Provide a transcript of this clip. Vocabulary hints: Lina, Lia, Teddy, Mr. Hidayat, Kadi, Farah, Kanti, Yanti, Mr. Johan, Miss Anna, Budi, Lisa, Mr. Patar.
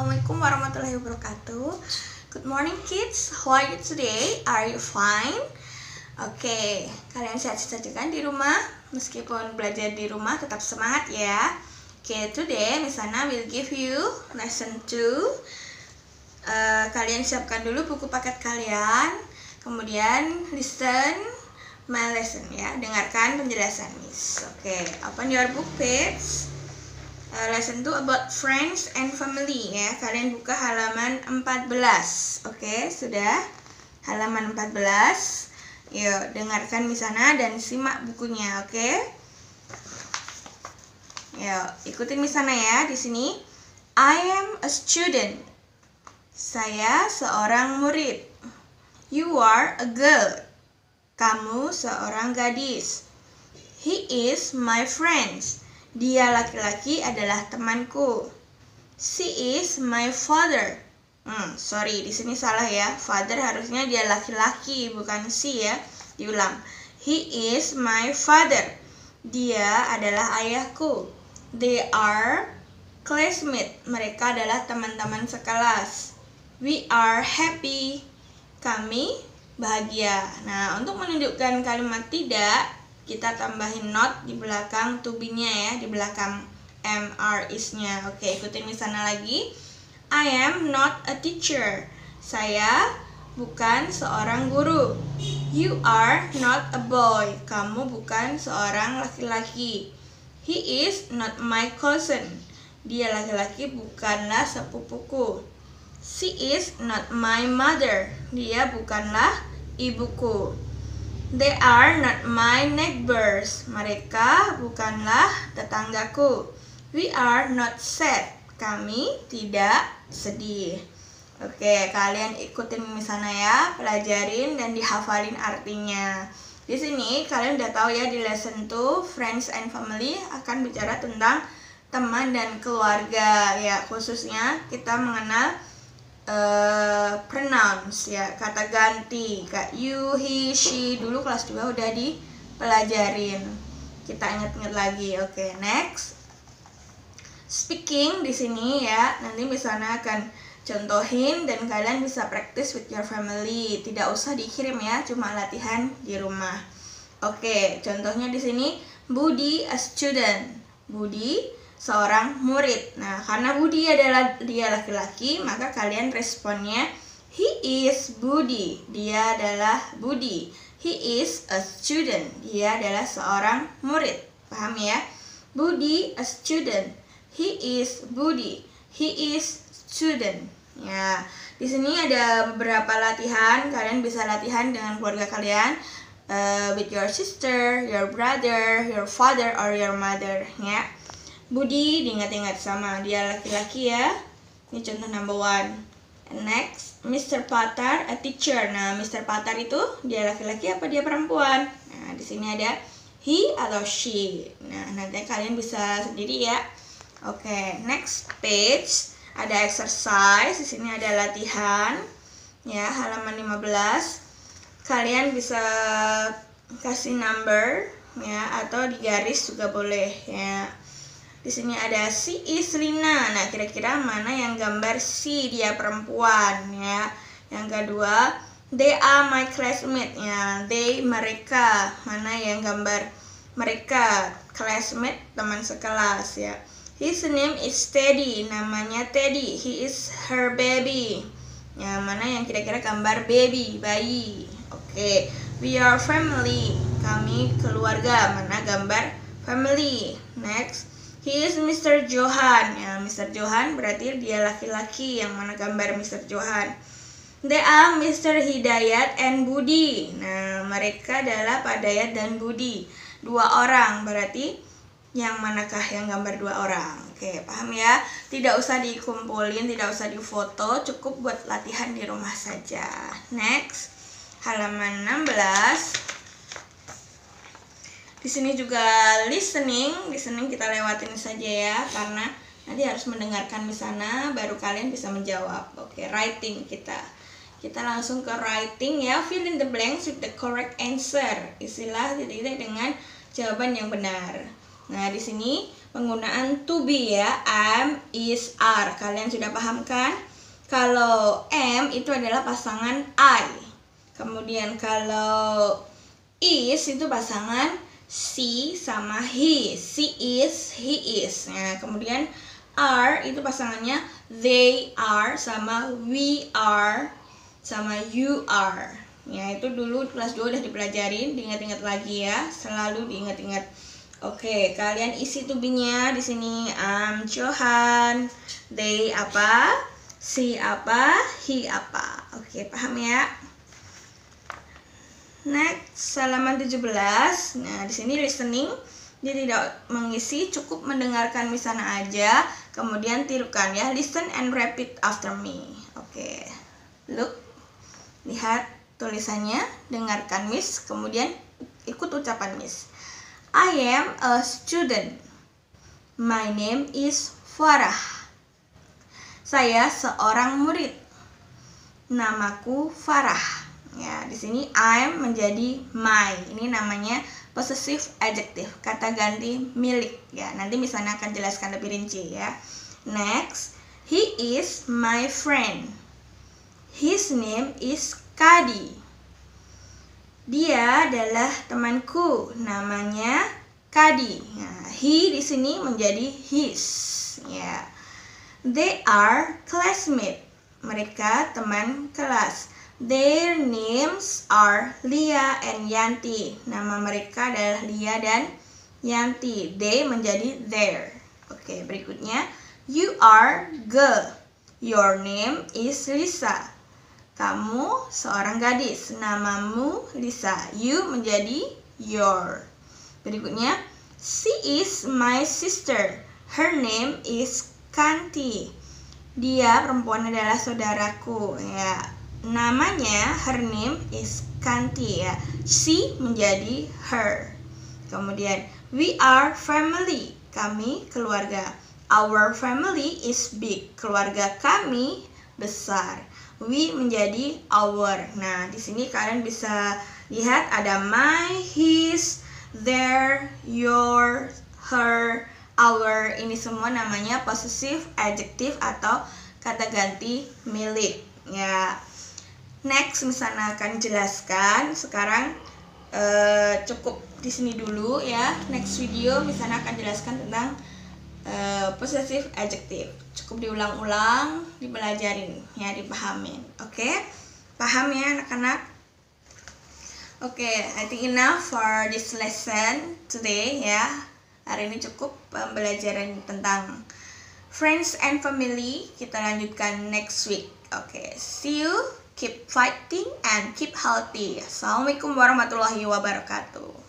Assalamualaikum warahmatullahi wabarakatuh. Good morning kids, how are you today? Are you fine? Oke, kalian sehat-sehat juga kan di rumah? Meskipun belajar di rumah tetap semangat ya. Oke, today Miss Anna will give you lesson 2. Kalian siapkan dulu buku paket kalian. Kemudian listen my lesson ya, dengarkan penjelasan Miss. Oke, open your book page. Lesson 2 about friends and family ya. Kalian buka halaman 14. Oke, sudah halaman 14. Yuk, dengarkan di sana dan simak bukunya, oke? Yuk, ikutin di sana ya. Di sini I am a student. Saya seorang murid. You are a girl. Kamu seorang gadis. He is my friend. Dia laki-laki adalah temanku. She is my father. Sorry, di sini salah ya. Father harusnya dia laki-laki, bukan she ya. Diulang. He is my father. Dia adalah ayahku. They are classmates. Mereka adalah teman-teman sekelas. We are happy. Kami bahagia. Nah, untuk menunjukkan kalimat tidak, kita tambahin not di belakang to be-nya ya, di belakang MR is-nya. Oke, ikutin di sana lagi. I am not a teacher. Saya bukan seorang guru. You are not a boy. Kamu bukan seorang laki-laki. He is not my cousin. Dia laki-laki bukanlah sepupuku. She is not my mother. Dia bukanlah ibuku. They are not my neighbors. Mereka bukanlah tetanggaku. We are not sad. Kami tidak sedih. Oke, kalian ikutin di sana ya, pelajarin dan dihafalin artinya. Di sini kalian udah tahu ya, di lesson 2 friends and family akan bicara tentang teman dan keluarga ya, khususnya kita mengenal pronouns ya, kata ganti kayak you, he, she. Dulu kelas 2 udah dipelajarin, kita inget-inget lagi. Oke, next speaking di sini ya, nanti misalnya akan contohin dan kalian bisa practice with your family, tidak usah dikirim ya, cuma latihan di rumah. Oke, contohnya di sini Budi a student. Budi seorang murid. Nah, karena Budi adalah dia laki-laki, maka kalian responnya he is Budi. Dia adalah Budi. He is a student. Dia adalah seorang murid. Paham ya? Budi a student. He is Budi. He is student. Ya, di sini ada beberapa latihan. Kalian bisa latihan dengan keluarga kalian. With your sister, your brother, your father or your mother ya. Budi, diingat-ingat sama, dia laki-laki ya. Ini contoh number 1. Next, Mr. Patar, a teacher. Nah, Mr. Patar itu dia laki-laki apa dia perempuan? Nah, di sini ada he atau she. Nah, nanti kalian bisa sendiri ya. Oke, next page ada exercise. Di sini ada latihan ya, halaman 15. Kalian bisa kasih number ya, atau digaris juga boleh ya. Di sini ada she is Lina. Nah, kira-kira mana yang gambar she, dia perempuan ya. Yang kedua, they are my classmate ya. They mereka, mana yang gambar mereka, classmate teman sekelas ya. His name is Teddy. Namanya Teddy. He is her baby. Ya, mana yang kira-kira gambar baby, bayi. Oke. We are family. Kami keluarga. Mana gambar family. Next. He is Mr. Johan. Ya, Mr. Johan berarti dia laki-laki, yang mana gambar Mr. Johan. They are Mr. Hidayat and Budi. Nah, mereka adalah Pak Dayat dan Budi. 2 orang, berarti yang manakah yang gambar 2 orang? Oke, paham ya? Tidak usah dikumpulin, tidak usah difoto, cukup buat latihan di rumah saja. Next, halaman 16. Di sini juga listening kita lewatin saja ya, karena nanti harus mendengarkan di sana baru kalian bisa menjawab. Oke, writing kita langsung ke writing ya. Fill in the blanks with the correct answer. Isilah titik-titik dengan jawaban yang benar. Nah, di sini penggunaan to be ya. Am, is, are. Kalian sudah paham kan? Kalau am itu adalah pasangan I. Kemudian kalau is itu pasangan she sama he. She is, he is. Nah, kemudian are itu pasangannya they are sama we are sama you are. Ya, itu dulu kelas 2 udah dipelajarin, diingat-ingat lagi ya, selalu diingat-ingat. Oke, kalian isi to be-nya di sini. Johan, they apa, si apa, he apa. Oke, paham ya? Next, halaman 17. Nah, di sini listening. Dia tidak mengisi, cukup mendengarkan Miss Anna aja, kemudian tirukan ya. Listen and repeat after me. Oke. Look, lihat tulisannya, dengarkan Miss, kemudian ikut ucapan Miss. I am a student. My name is Farah. Saya seorang murid. Namaku Farah. Ya, di sini I'm menjadi my. Ini namanya possessive adjective, kata ganti milik ya. Nanti Miss Anna akan jelaskan lebih rinci ya. Next, he is my friend. His name is Kadi. Dia adalah temanku, namanya Kadi. Nah, he di sini menjadi his ya. They are classmates. Mereka teman kelas. Their names are Lia and Yanti. Nama mereka adalah Lia dan Yanti. They menjadi their. Oke, berikutnya. You are girl. Your name is Lisa. Kamu seorang gadis. Namamu Lisa. You menjadi your. Berikutnya. She is my sister. Her name is Kanti. Dia perempuan adalah saudaraku. Ya. Namanya, her name is Kanti ya. She menjadi her. Kemudian, we are family. Kami keluarga. Our family is big. Keluarga kami besar. We menjadi our. Nah, di sini kalian bisa lihat ada my, his, their, your, her, our. Ini semua namanya possessive adjective atau kata ganti milik ya. Next, Miss Anna akan jelaskan. Sekarang cukup di sini dulu ya. Next video Miss Anna akan jelaskan tentang possessive adjective. Cukup diulang-ulang, dipelajarin ya, dipahamin. Oke? Paham ya anak-anak? Oke, I think enough for this lesson today ya. Hari ini cukup pembelajaran tentang friends and family. Kita lanjutkan next week. Oke, see you. Keep fighting and keep healthy. Assalamualaikum warahmatullahi wabarakatuh.